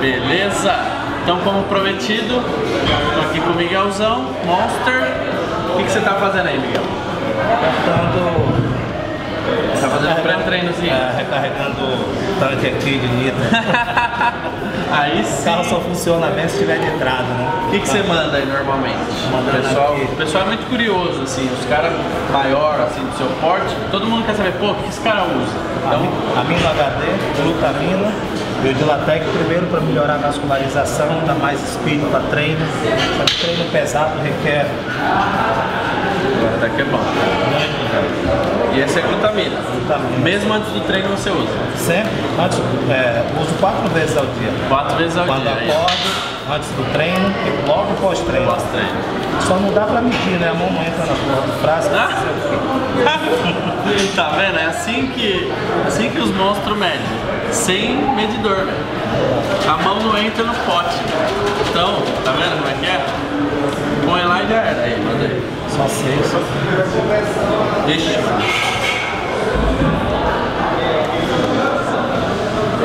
Beleza? Então, como prometido, estou aqui com o Miguelzão, Monster. O que você está fazendo aí, Miguel? Está fazendo um pré-treinozinho? Recarregando o tanque aqui de nitro. Aí sim. O carro só funciona bem se tiver nitrado, né? O que você manda aí normalmente? O pessoal é muito curioso, assim, os caras maior, assim, do seu porte, todo mundo quer saber, pô, o que esse cara usa? Então, amino HD, glutamina e o dilatec primeiro para melhorar a vascularização, dar mais speed para treino. Só que treino pesado requer. Até que é bom. E essa é a glutamina. Mesmo antes do treino você usa? Sempre. Antes, uso 4 vezes ao dia. 4 vezes ao dia. Quando acordo, antes do treino e logo pós-treino. Só não dá pra medir, né? A mão não entra na porra do frasco. Tá vendo? É assim que os monstros medem. Sem medidor, né? A mão não entra no pote. Então, tá vendo como é que é? Põe lá e já era. Aí, manda aí. Só sei, só sei. Deixa.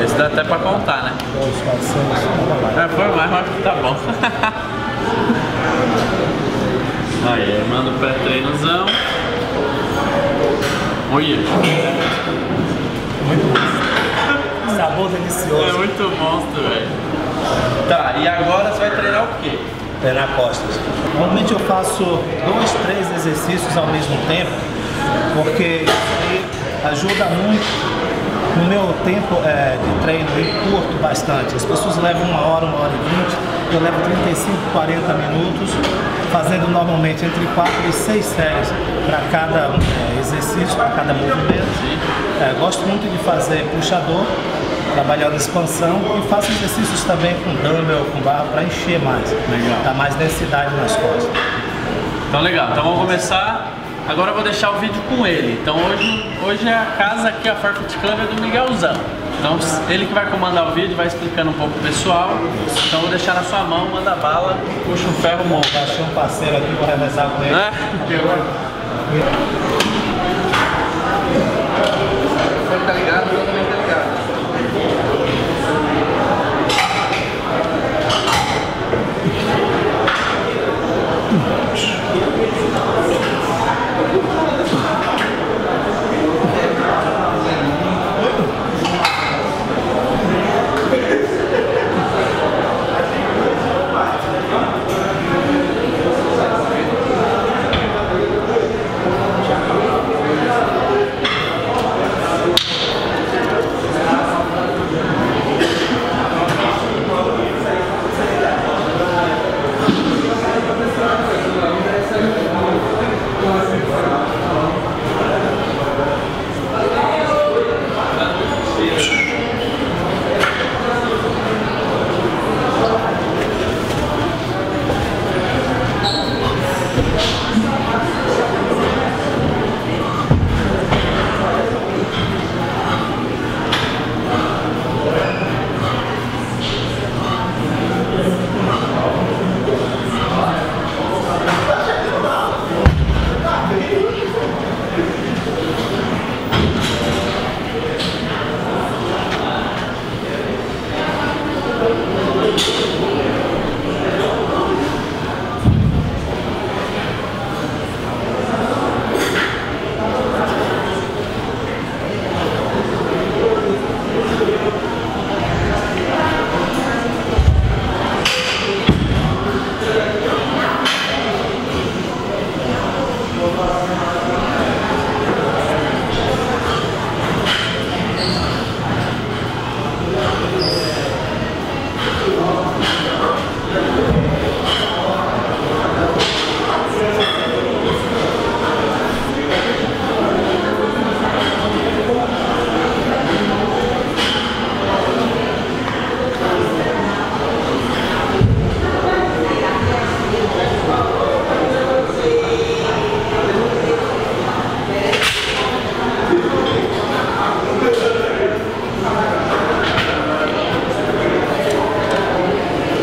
Esse dá até pra contar, né? Foi mais, mas tá bom. Aí, manda o pré-treinozão. Olha. Muito bom. Sabor delicioso. É muito monstro, velho. Tá, e agora você vai treinar o quê? Treinar costas. Normalmente eu faço 2, 3 exercícios ao mesmo tempo, porque ajuda muito. No meu tempo de treino eu curto bastante, as pessoas levam 1 hora, 1 hora e 20, eu levo 35, 40 minutos, fazendo normalmente entre 4 e 6 séries para cada exercício, para cada movimento. Gosto muito de fazer puxador, trabalhando expansão, e faço exercícios também com dumbbell, com barra, para encher mais. Legal. Dar mais densidade nas costas. Então legal, então vamos começar. Agora eu vou deixar o vídeo com ele. Então hoje a casa aqui, a 4FitClub, é do Miguelzão. Então ele que vai comandar o vídeo, vai explicando um pouco pro pessoal. Então eu vou deixar na sua mão, manda bala, puxa um ferro, monta. Achei um parceiro aqui, vou revezar com ele. Tá ligado? Eu também tá ligado.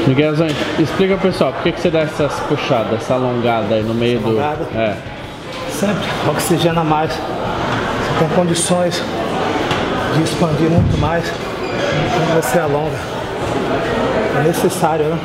Miguelzão, explica pessoal, por que você dá essas puxadas, essa alongada aí no meio do... Sempre oxigena mais, você tem condições de expandir muito mais quando você alonga. É necessário, né?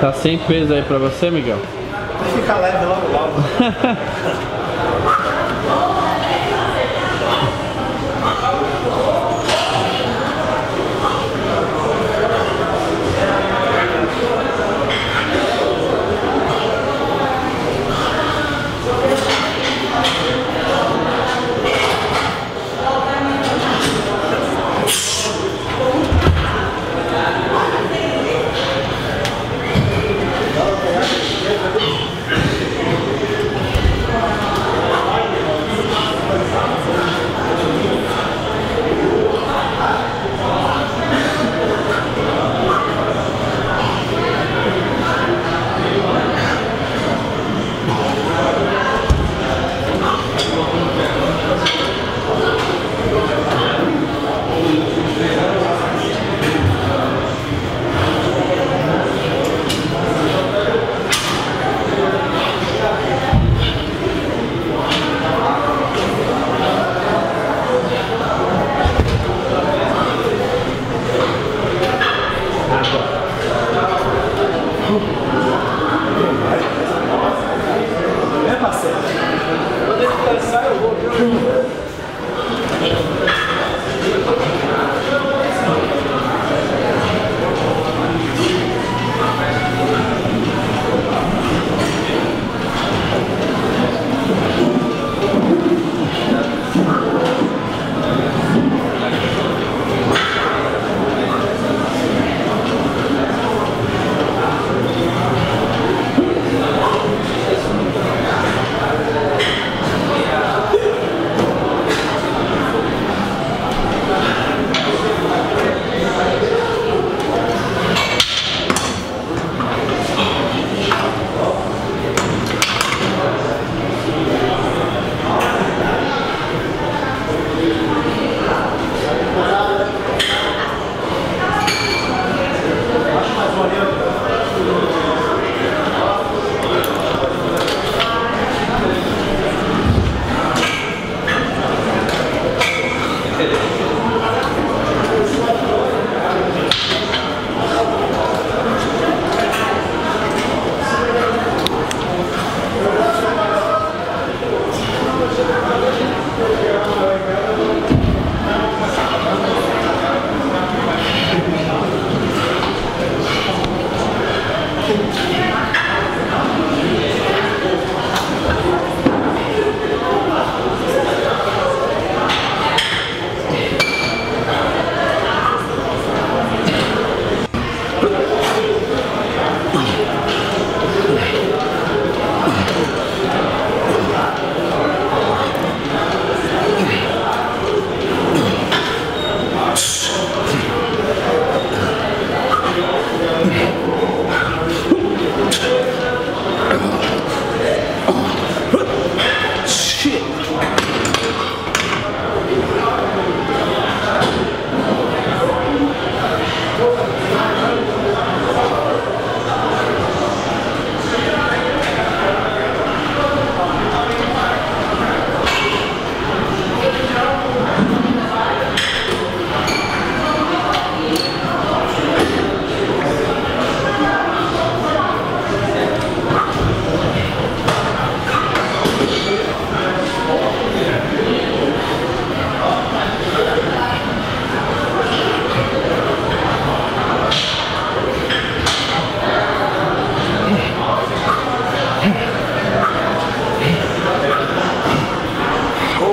Tá sem peso aí pra você, Miguel? Fica leve logo logo.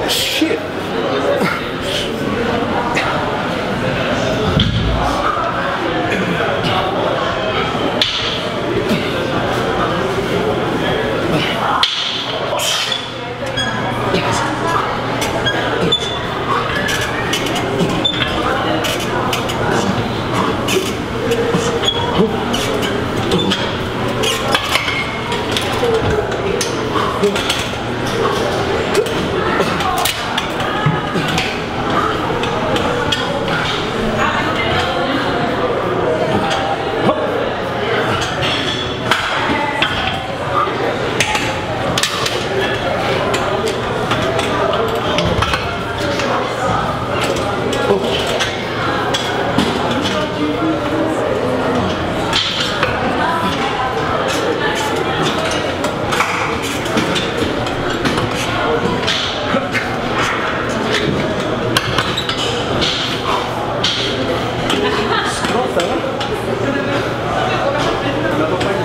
Shit.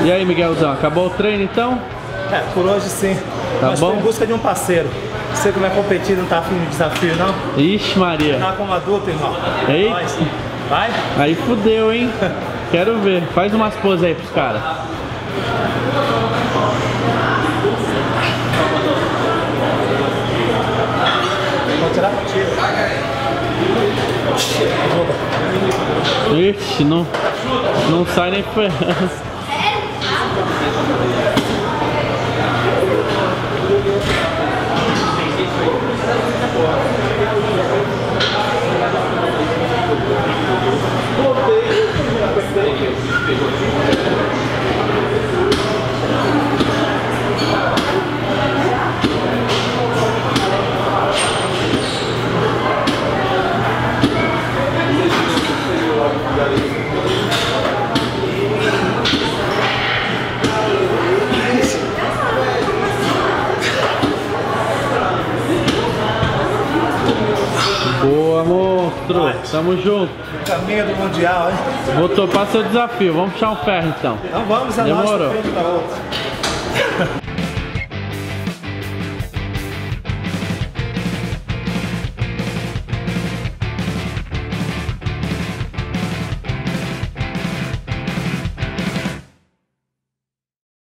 E aí, Miguelzão, acabou o treino então? É, por hoje sim. Tá mas bom? Estou em busca de um parceiro. Você que vai competir não tá afim de desafio, não? Ixi, Maria. Tá como adulto, irmão. Ei? Nós. Vai? Aí fudeu, hein? Quero ver. Faz umas poses aí pros caras. Vou tirar contigo. Ixi, não sai nem ferrando. Tamo junto. Caminho do mundial, hein? Vou topar seu desafio. Vamos puxar um ferro então. Então vamos, a demorou. Nossa frente da outra.